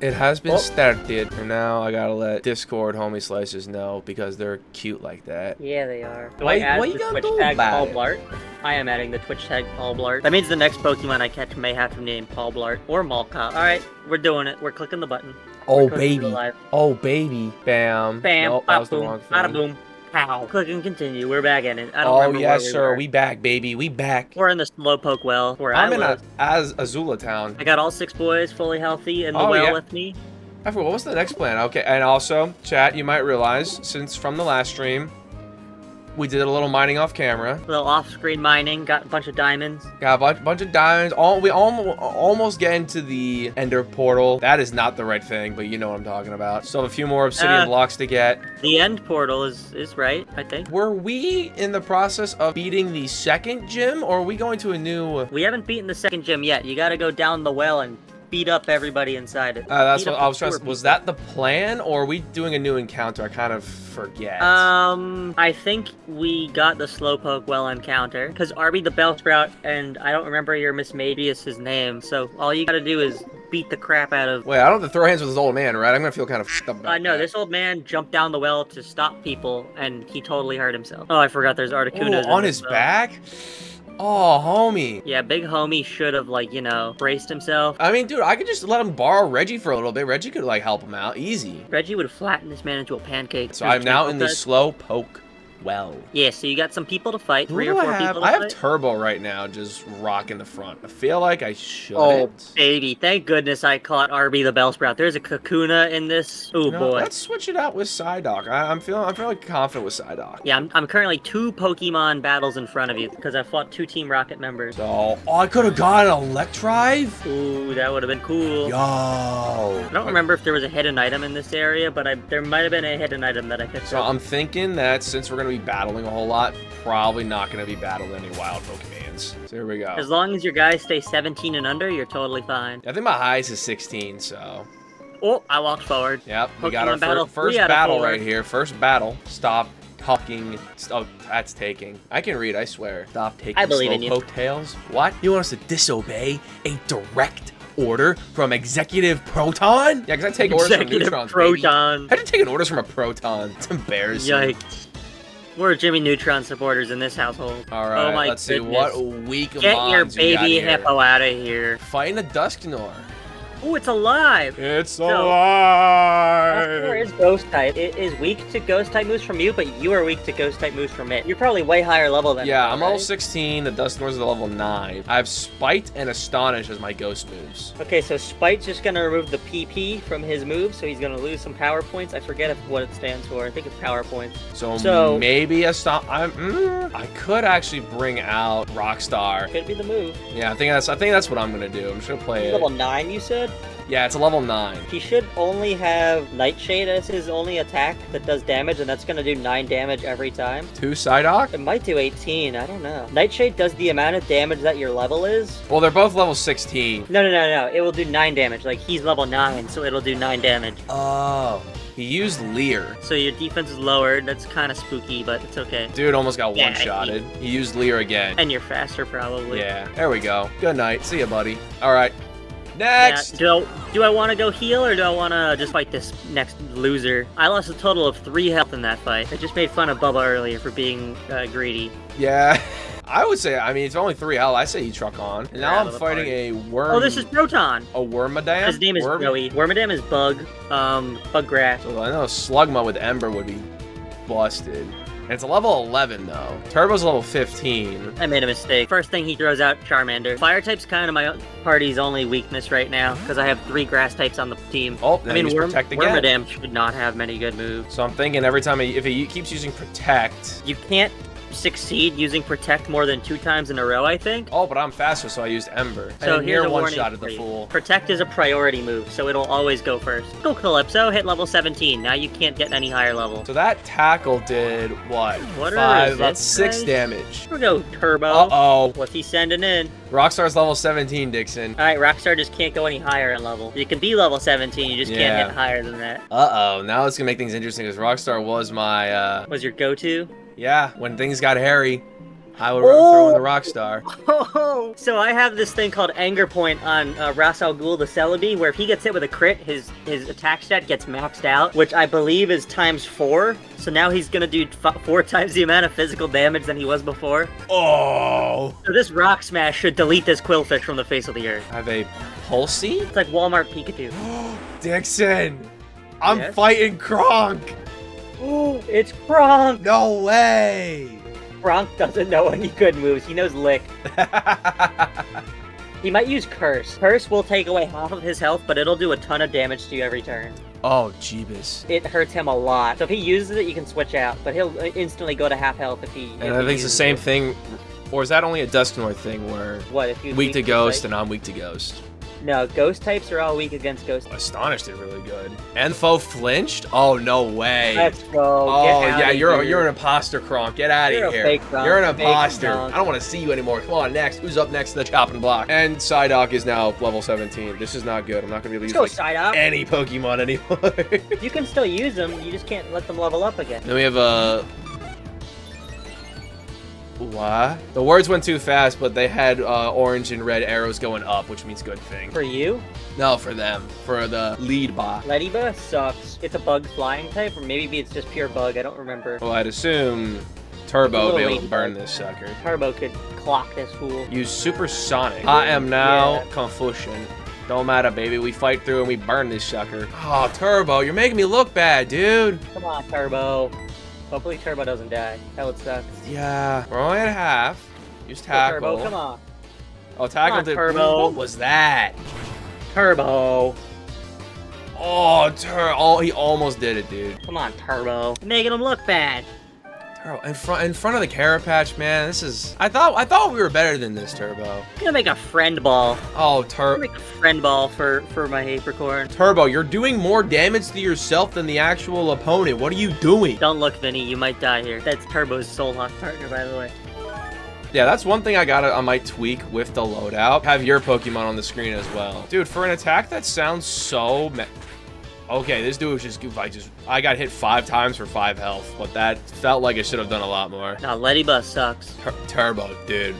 It has been started, and now I gotta let Discord homie slicers know because they're cute like that. Yeah, they are. Do I add the Twitch tag Paul Blart? I am adding the Twitch tag Paul Blart. That means the next Pokemon I catch may have to name Paul Blart or Molcop. All right, we're doing it. We're clicking the button. Oh baby! Oh baby! Bam! Bam! Nope, that was the wrong thing. Bada boom! Pow! Click and continue. We're back in it. I don't remember yes, where we sir. Were. We back, baby. We back. We're in the Slowpoke Well. Where I'm Azula Town. I got all 6 boys fully healthy in the well with me. I forgot. What's the next plan? Okay. And also, chat, you might realize since from the last stream, we did a little mining off camera. A little off-screen mining. Got a bunch of diamonds. Got a bunch of diamonds. We almost get into the Ender Portal. That is not the right thing, but you know what I'm talking about. Still have a few more obsidian blocks to get. The End Portal is right, I think. Were we in the process of beating the second gym, or are we going to a new... We haven't beaten the second gym yet. You gotta go down the well and beat up everybody inside it. That's what I was trying to say. Was that the plan, or are we doing a new encounter? I kind of forget. I think we got the Slowpoke Well encounter because Arby the Bellsprout and I don't remember your Miss Mabius's name. So all you gotta do is beat the crap out of. Wait, I don't have to throw hands with this old man, right? I'm gonna feel kind of f***ed up about that. This old man jumped down the well to stop people, and he totally hurt himself. Oh, I forgot. There's Articuno on his back. Oh, homie. Yeah, big homie should have, like, you know, braced himself. I mean, dude, I could just let him borrow Reggie for a little bit. Reggie could, like, help him out. Easy. Reggie would flatten this man into a pancake. So I'm now in the Slowpoke Well. Yeah, so you got some people to fight. Who 3 or 4 people to fight. I have Turbo right now just rocking the front. I feel like I should. Oh, baby. Thank goodness I caught Arby the Bellsprout. There's a Kakuna in this. Oh, boy. Let's switch it out with Psyduck. I'm feeling confident with Psyduck. Yeah, I'm currently 2 Pokemon battles in front of you because I fought 2 Team Rocket members. So, oh, I could have gotten Electrive? Ooh, that would have been cool. Yo. I don't remember if there was a hidden item in this area, but there might have been a hidden item that I could. So, I'm thinking that since we're going to be battling a whole lot, probably not going to be battling any wild Pokemans. So here we go. As long as your guys stay 17 and under, you're totally fine. I think my highest is 16, so... Oh, I walked forward. Yep, we got our first battle right here. First battle. Stop talking. Oh, that's taking. I can read, I swear. Stop taking Slowpoke tails. What? You want us to disobey a direct order from Executive Proton? Yeah, because I take orders from Neutrons, Proton. How do you take orders from a Proton? It's embarrassing. Yikes. We're Jimmy Neutron supporters in this household. All right, oh my let's goodness. See what weak Get your baby hippo out of here. Fighting a Dusknoir. Oh, it's alive. It's alive. Dusknoir is ghost type. It is weak to ghost type moves from you, but you are weak to ghost type moves from it. You're probably way higher level than me, I'm level 16. The Dusknoir's at level 9. I have Spite and Astonish as my ghost moves. Okay, so Spite's just going to remove the PP from his move, so he's going to lose some power points. I forget what it stands for. I think it's power points. So maybe Astonish. I could actually bring out Rockstar. Could be the move. Yeah, I think that's what I'm going to do. I'm just going to play it. Level 9, you said? Yeah, it's a level 9. He should only have Nightshade as his only attack that does damage, and that's going to do 9 damage every time. 2 Psyduck? It might do 18. I don't know. Nightshade does the amount of damage that your level is. Well, they're both level 16. No. It will do 9 damage. Like, he's level 9, so it'll do 9 damage. Oh. He used Leer. So your defense is lowered. That's kind of spooky, but it's okay. Dude almost got one-shotted. He used Leer again. And you're faster, probably. Yeah. There we go. Good night. See ya, buddy. All right. Next! Yeah, do I want to go heal, or do I want to just fight this next loser? I lost a total of 3 health in that fight. I just made fun of Bubba earlier for being greedy. Yeah, I would say, I mean, it's only 3 health. I say you truck on. And now I'm fighting a worm. Oh, this is Proton. A Wormadam? His name is Joey. Wormadam is Bug. Buggrass. So I know Slugma with Ember would be busted. And it's a level 11, though. Turbo's level 15. I made a mistake. First thing he throws out, Charmander. Fire type's kind of my party's only weakness right now, because I have 3 grass types on the team. Oh, I mean, Wormadam should not have many good moves. So I'm thinking every time, if he keeps using Protect... You can't succeed using Protect more than 2 times in a row, I think. Oh, but I'm faster, so I used Ember. So here's a one-shot at the fool. Protect is a priority move, so it'll always go first. Go Calypso, hit level 17. Now you can't get any higher level. So that tackle did, what 5, about 6 damage. We'll go Turbo. Uh-oh. What's he sending in? Rockstar's level 17, Dixon. All right, Rockstar just can't go any higher in level. You can be level 17, you just can't hit higher than that. Uh-oh, now it's going to make things interesting, because Rockstar was my... Was your go-to? Yeah, when things got hairy, I would throw in the Rockstar. Oh. So I have this thing called Anger Point on Ras Al Ghul the Celebi, where if he gets hit with a crit, his attack stat gets maxed out, which I believe is ×4. So now he's gonna do 4 times the amount of physical damage than he was before. Oh! So this Rock Smash should delete this Quillfish from the face of the earth. Have a Pulsey? It's like Walmart Pikachu. Dixon! I'm fighting Kronk! Ooh, it's Kronk! No way! Kronk doesn't know any good moves. He knows Lick. He might use Curse. Curse will take away half of his health, but it'll do a ton of damage to you every turn. Oh, jeebus. It hurts him a lot. So if he uses it, you can switch out, but he'll instantly go to half health if he. And I think it's the same thing, or is that only a Dusknoir thing where weak to Ghost and I'm weak to Ghost? No, Ghost types are all weak against Ghost. Astonished did really good. Enfo flinched? Oh, no way. Let's go. Oh, yeah, you're an imposter, Kronk. Get out of here. You're an imposter. I don't want to see you anymore. Come on, next. Who's up next to the chopping block? And Psyduck is now level 17. This is not good. I'm not going to be able to use any Pokemon anymore. You can still use them. You just can't let them level up again. Then we have a... What? The words went too fast, but they had orange and red arrows going up, which means good thing. For you? No, for them. For the Ledyba. Ledyba sucks. It's a bug flying type, or maybe it's just pure bug. I don't remember. Well, I'd assume Turbo would be able to burn this sucker. Turbo could clock this fool. Use Supersonic. I am now Confucian. Don't matter, baby. We fight through and we burn this sucker. Oh, Turbo, you're making me look bad, dude. Come on, Turbo. Hopefully Turbo doesn't die. That would suck. Yeah. We're only at half. Use Tackle. Turbo, come on. Oh, Tackle did. Turbo. What was that? Turbo. Oh, Turbo. Oh, he almost did it, dude. Come on, Turbo. You're making him look bad. Turbo, in front of the Carapatch, man. This is. I thought we were better than this, Turbo. I'm gonna make a friend ball. Oh, Turbo. Make a friend ball for my Apricorn. Turbo, you're doing more damage to yourself than the actual opponent. What are you doing? Don't look, Vinny. You might die here. That's Turbo's soul hawk partner, by the way. Yeah, that's one thing I got on my tweak with the loadout. Have your Pokemon on the screen as well, dude. For an attack that sounds so. Okay, this dude was just goof. I got hit 5 times for 5 health, but that felt like I should have done a lot more. Now Ledyba sucks. Turbo, dude,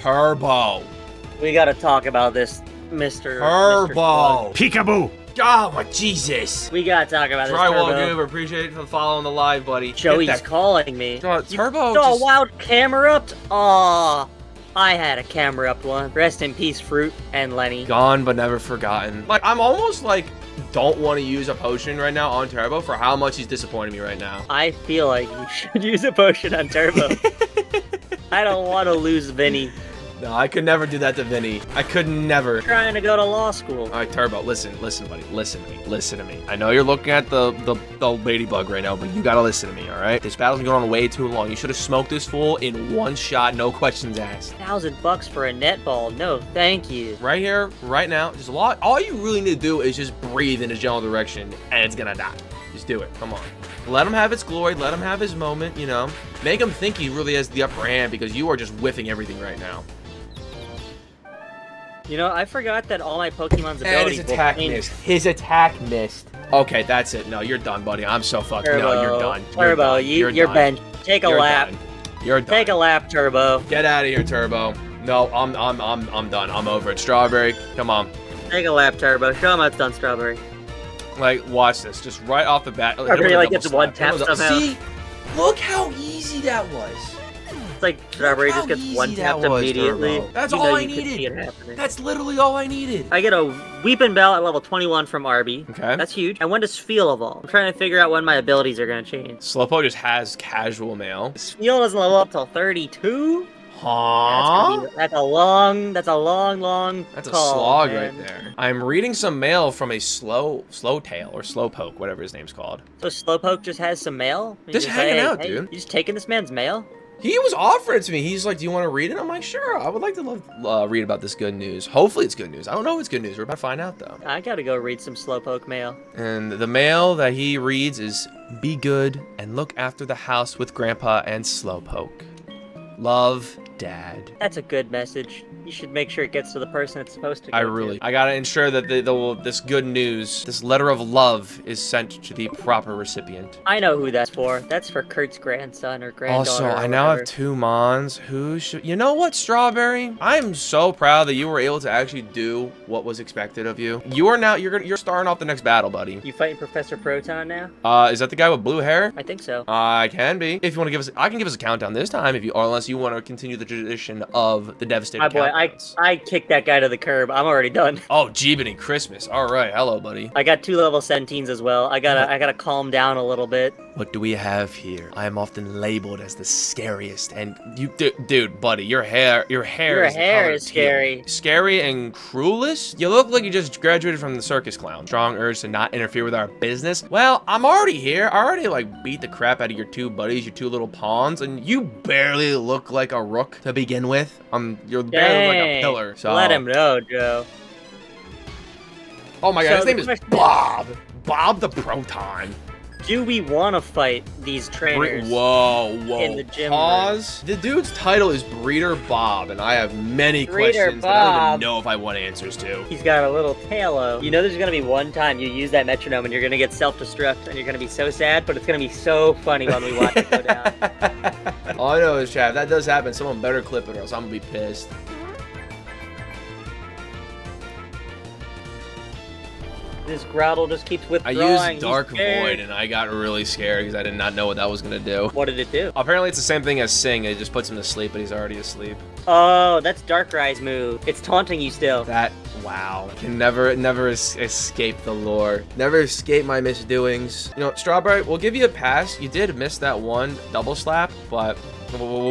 Turbo. We gotta talk about this, Mr. Turbo. Peekaboo. Oh my Jesus. We gotta talk about this, Turbo. Drywall Goober, appreciate it for following the live, buddy. Joey's calling me. Turbo. Saw a wild Camerupt. Aww. I had a Camerupt one. Rest in peace, Fruit and Lenny. Gone but never forgotten. Like, I'm almost like don't want to use a potion right now on Turbo for how much he's disappointing me right now. I feel like you should use a potion on Turbo. I don't want to lose Vinny. No, I could never do that to Vinny. I could never. I'm trying to go to law school. All right, Turbo, listen, buddy. Listen to me. Listen to me. I know you're looking at the ladybug right now, but you gotta listen to me, all right? This battle's been going on way too long. You should have smoked this fool in one shot, no questions asked. $1,000 for a netball. No, thank you. Right here, right now, just all you really need to do is just breathe in a general direction, and it's gonna die. Just do it. Come on. Let him have its glory. Let him have his moment, you know? Make him think he really has the upper hand because you are just whiffing everything right now. You know, I forgot that all my Pokemon's abilities. And his attack missed. His attack missed. Okay, that's it. No, you're done, buddy. I'm so fucked. Turbo. No, you're done. Turbo, you're benched. Take a lap. You're done. Take a lap, Turbo. Get out of here, Turbo. No, I'm done. I'm over it. Strawberry, come on. Take a lap, Turbo. Show him how it's done, Strawberry. Like, watch this. Just right off the bat. Like, really like it's one tap somehow. See, look how easy that was. It's like Strawberry just gets one tapped immediately. That's all I needed. That's literally all I needed. I get a Weeping Bell at level 21 from Arby. Okay. That's huge. And when does Sfeel evolve? I'm trying to figure out when my abilities are going to change. Slowpoke just has casual mail. Sfeel doesn't level up till 32? Huh? That's a slog right there. I'm reading some mail from a Slowtail or Slowpoke, whatever his name's called. So Slowpoke just has some mail? Just hanging out, dude. You just taking this man's mail? He was offering it to me. He's like, do you want to read it? I'm like, sure. I would like to read about this good news. Hopefully it's good news. I don't know if it's good news. We're about to find out, though. I got to go read some Slowpoke mail. And the mail that he reads is, be good and look after the house with Grandpa and Slowpoke. Love, Dad. That's a good message. You should make sure it gets to the person it's supposed to go to. I gotta ensure that this good news, this letter of love, is sent to the proper recipient. I know who that's for. That's for Kurt's grandson or granddaughter. Also, I now have two Mons. Who should... You know what, Strawberry? I'm so proud that you were able to actually do what was expected of you. You are now... You're starting off the next battle, buddy. You fighting Professor Proton now? Is that the guy with blue hair? I think so. I can be. If you want to give us... I can give us a countdown this time, if you... Unless you want to continue the tradition of the Devastated Countdown. I kicked that guy to the curb. I'm already done. Oh, Jeebity Christmas. All right. Hello, buddy. I got two level 17s as well. I gotta calm down a little bit. What do we have here? I am often labeled as the scariest, and you, dude, buddy, your hair is scary. Scary and cruelest? You look like you just graduated from the circus clown. Strong urge to not interfere with our business. Well, I'm already here. I already, like, beat the crap out of your two buddies, your two little pawns, and you barely look like a rook to begin with. You're barely like a pillar. So. Let him know, Joe. Oh my God, his name is Bob. Bob the Proton. Do we want to fight these trainers? Whoa, whoa. In the gym pause. Room? The dude's title is Breeder Bob, and I have many questions that I don't even know if I want answers to. He's got a little tailo. You know there's going to be one time you use that metronome and you're going to get self-destruct, and you're going to be so sad, but it's going to be so funny when we watch it go down. All I know is, Chad, if that does happen, someone better clip it or else I'm going to be pissed. This Groudon just keeps withdrawing. I used Dark Void and I got really scared because I did not know what that was going to do. What did it do? Apparently it's the same thing as Sing. It just puts him to sleep, but he's already asleep. Oh, that's Darkrai's move. It's taunting you still. That, wow. Can never escape the lore. Never escape my misdoings. You know, Strawberry, we'll give you a pass. You did miss that one double slap, but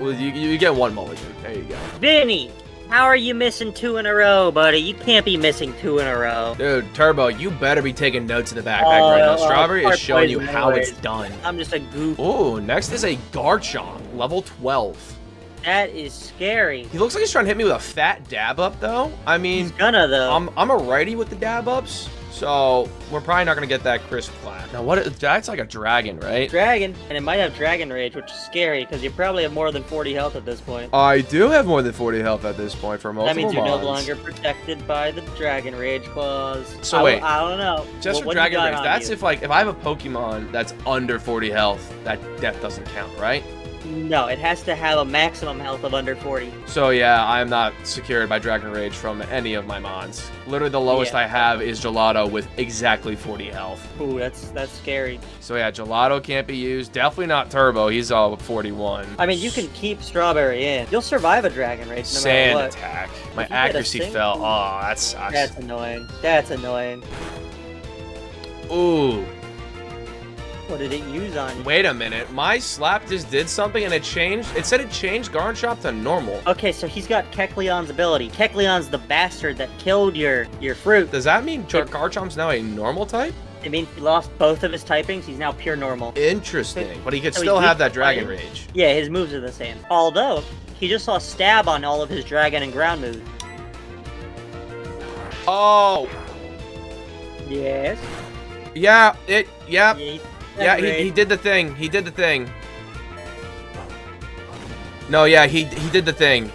you get one mulligan. There you go. Vinny! How are you missing two in a row, buddy? You can't be missing two in a row. Dude, Turbo, you better be taking notes in the backpack right now. Strawberry is showing you how it's done. I'm just a goof. Ooh, next is a Garchomp, level 12. That is scary. He looks like he's trying to hit me with a fat dab up, though. I mean, he's gonna, though. I'm a righty with the dab ups. So, we're probably not going to get that crisp clap. Now, that's like a dragon, right? Dragon. And it might have Dragon Rage, which is scary, because you probably have more than 40 health at this point. I do have more than 40 health at this point for multiple That means you're no longer protected by the Dragon Rage clause. So, wait. I don't know. Just for Dragon Rage, that's if, like, if I have a Pokemon that's under 40 health, that death doesn't count, right? No, it has to have a maximum health of under 40. So yeah, I'm not secured by Dragon Rage from any of my mons. Literally the lowest I have is Gelato with exactly 40 health. Ooh, that's scary. So yeah, Gelato can't be used. Definitely not Turbo. He's all 41. I mean, you can keep Strawberry in. You'll survive a Dragon Rage no matter what. Sand attack. My accuracy fell. Oh, that sucks. That's annoying. That's annoying. Ooh. What did it use on you? Wait a minute. My slap just did something and it changed. It said it changed Garchomp to normal. Okay, so he's got Kecleon's ability. Kecleon's the bastard that killed your fruit. Does that mean Garchomp's now a normal type? It means he lost both of his typings. He's now pure normal. Interesting. But he could still have that Dragon Rage. Yeah, his moves are the same. Although, he just saw Stab on all of his Dragon and Ground moves. Oh. Yes. Yeah, yeah. Yeah, he did the thing. He did the thing. No, yeah, he did the thing.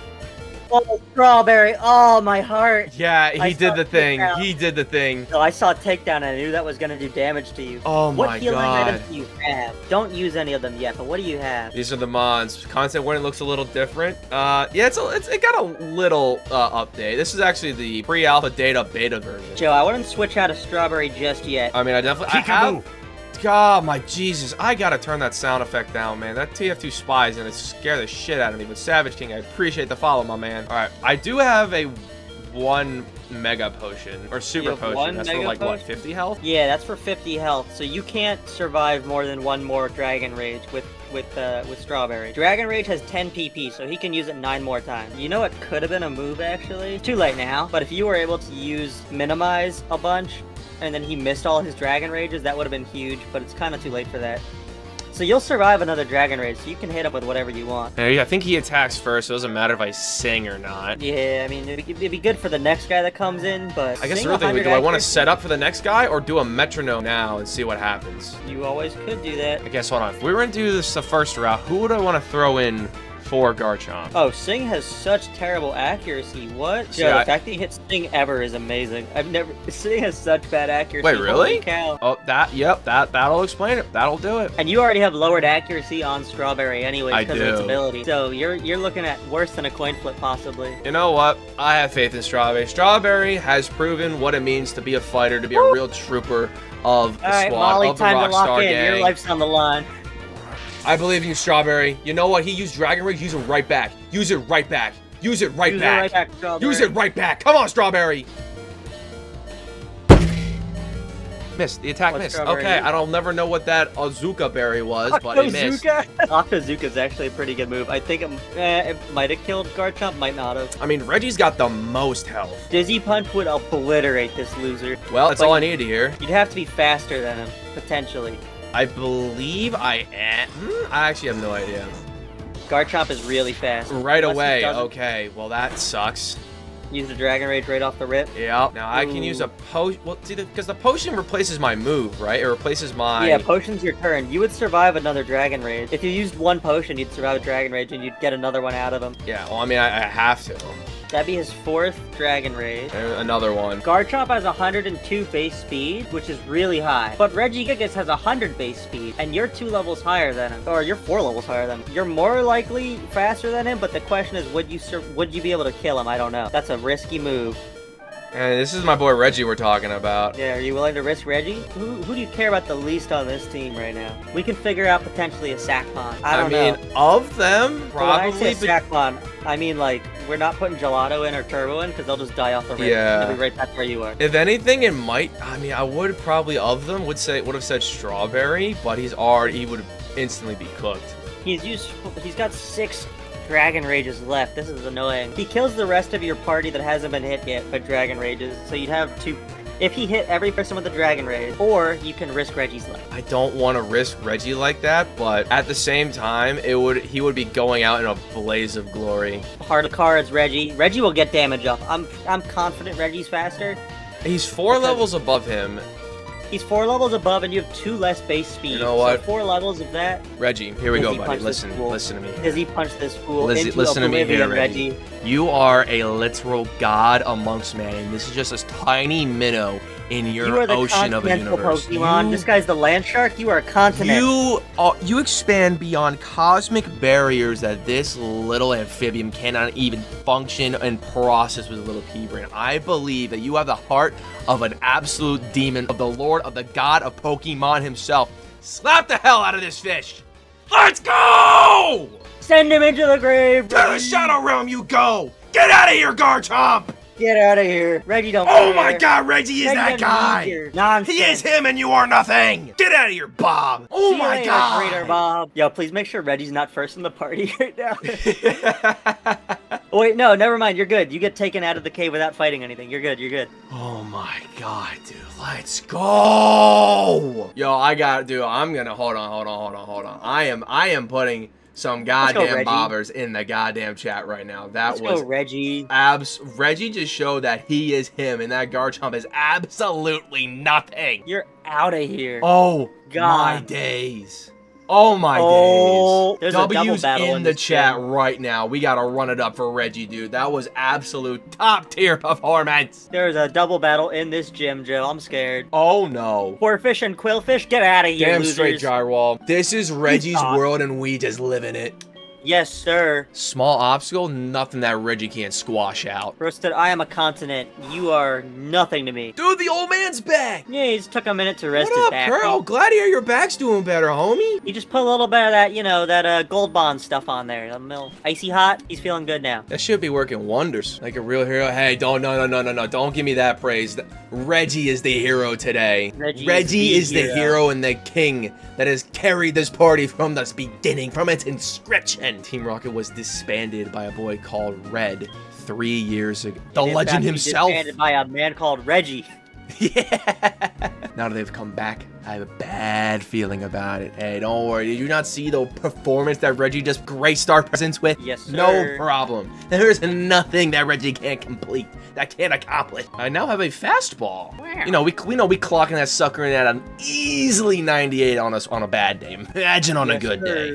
Oh, Strawberry. Oh, my heart. Yeah, he did the thing. Takedown. He did the thing. So I saw takedown, and I knew that was going to do damage to you. Oh, my God. What healing items do you have? Don't use any of them yet, but what do you have? These are the mons. Content warning looks a little different. Yeah, it got a little update. This is actually the pre-alpha data beta version. Joe, I wouldn't switch out of Strawberry just yet. I mean, I have... God, my Jesus. I gotta turn that sound effect down, man. That TF2 spy is gonna scare the shit out of me. But Savage King, I appreciate the follow, my man. All right, I do have a one mega potion or super potion. That's for like, what, 50 health? Yeah, that's for 50 health. So you can't survive more than one more Dragon Rage with Strawberry. Dragon Rage has 10 PP, so he can use it 9 more times. You know, it could have been a move, actually. Too late now. But if you were able to use Minimize a bunch, and then he missed all his Dragon Rages, that would have been huge, but it's kind of too late for that. So you'll survive another Dragon Rage, so you can hit up with whatever you want. I think he attacks first, so it doesn't matter if I sing or not. Yeah, I mean, it'd be good for the next guy that comes in, but... I guess the real thing, do I want to set up for the next guy, or do a metronome now and see what happens? You always could do that. I guess, hold on, if we were going to do this the first route, who would I want to throw in for Garchomp. Oh, Sing has such terrible accuracy. What? Yeah, the fact that he hits Sing ever is amazing. I've never... Sing has such bad accuracy. Wait, really? Holy cow. Oh, that... Yep, that'll explain it. That'll do it. And you already have lowered accuracy on Strawberry anyway because of its ability. So you're looking at worse than a coin flip, possibly. You know what? I have faith in Strawberry. Strawberry has proven what it means to be a fighter, to be a real trooper of the squad, Molly, of the Rockstar gang. Your life's on the line. I believe in you, Strawberry. You know what? He used Dragon Rage. Use it right back. Use it right back. Use it right back. Use it right back, Strawberry. Use it right back. Come on, Strawberry. Missed. The attack missed. Okay, I don't never know what that Azuka berry was, but it missed. Akazuka is actually a pretty good move. I think it might have killed Garchomp, might not have. I mean, Reggie's got the most health. Dizzy Punch would obliterate this loser. Well, that's all I needed to hear. You'd have to be faster than him, potentially. I believe I am. I actually have no idea. Garchomp is really fast. Right away. Okay. Well, that sucks. Use the Dragon Rage right off the rip. Yeah. Now I can use a potion. Well, see, because the potion replaces my move, right? It replaces my... Yeah, potion's your turn. You would survive another Dragon Rage. If you used one potion, you'd survive a Dragon Rage, and you'd get another one out of him. Yeah, well, I mean, I have to. That'd be his fourth Dragon Rage. And another one. Garchomp has 102 base speed, which is really high. But Regigigas has 100 base speed, and you're 2 levels higher than him. Or you're 4 levels higher than him. You're more likely faster than him, but the question is, would you be able to kill him? I don't know. That's a risky move. And this is my boy Reggie we're talking about. Yeah, are you willing to risk Reggie? Who do you care about the least on this team right now? We can figure out potentially a Sackmon. I mean, of them, probably. When I say Sackmon, I mean, like, we're not putting Gelato in or Turbo in because they'll just die off the rim. Yeah. They'll be right back where you are. If anything, it might. I mean, I would probably of them would have said Strawberry, but he would instantly be cooked. He's got 6. Dragon Rages left. This is annoying. He kills the rest of your party that hasn't been hit yet by Dragon Rages, so you'd have 2... If he hit every person with a Dragon Rage, or you can risk Reggie's life. I don't want to risk Reggie like that, but at the same time, he would be going out in a blaze of glory. Heart of cards, Reggie. Reggie will get damage off. I'm confident Reggie's faster. He's 4 levels above him. He's 4 levels above, and you have 2 less base speed. You know what? So 4 levels of that. Reggie, here we go, buddy. Listen to me. He punched this fool into listen to me here, Reggie. You are a literal god amongst man, and this is just a tiny minnow in your ocean of a universe. Pokemon. This guy's the land shark. You are a continent. You expand beyond cosmic barriers that this little amphibian cannot even function and process with a little pea brain. I believe that you have the heart of an absolute demon, of the lord, of the god of Pokemon himself. Slap the hell out of this fish. Let's go! Send him into the grave. To the Shadow Realm you go. Get out of here, Garchomp! Get out of here. Reggie don't care. Oh my god, Reggie is that guy. Nonsense. He is him and you are nothing. Get out of here, Bob. Oh my god. Breeder Bob. Yo, please make sure Reggie's not first in the party right now. Wait, no, never mind. You're good. You get taken out of the cave without fighting anything. You're good. You're good. Oh my god, dude. Let's go. Yo, I'm going to hold on. I am putting some goddamn bobbers in the goddamn chat right now. Let's go, Reggie. Reggie just showed that he is him, and that Garchomp is absolutely nothing. You're out of here. Oh, God. My days. Oh, my days. There's W's a double battle in the chat right now. We got to run it up for Reggie, dude. That was absolute top-tier performance. There's a double battle in this gym, Joe. I'm scared. Oh, no. Quillfish and Quillfish, get out of here, damn losers. Straight, Gyrewall. This is Reggie's world, and we just live in it. Yes, sir. Small obstacle, nothing that Reggie can't squash out. Roasted, I am a continent. You are nothing to me. Dude, the old man's back. Yeah, he just took a minute to rest his back. What up, Pearl? Glad to hear your back's doing better, homie. You just put a little bit of that, you know, that Gold Bond stuff on there. Icy hot. He's feeling good now. That should be working wonders. Like a real hero. Hey, no. Don't give me that praise. Reggie is the hero today. Reggie is the hero and the king that has carried this party from this beginning, from its inscription. Team Rocket was disbanded by a boy called Red 3 years ago. The legend himself. Disbanded by a man called Reggie. Yeah. Now that they've come back, I have a bad feeling about it. Hey, don't worry. Did you not see the performance that Reggie just graced our presence with? Yes, sir. No problem. There's nothing that Reggie can't complete, that can't accomplish. I now have a fastball. Wow. You know, we clocking that sucker in at an easily 98 on a bad day. Imagine on a good day.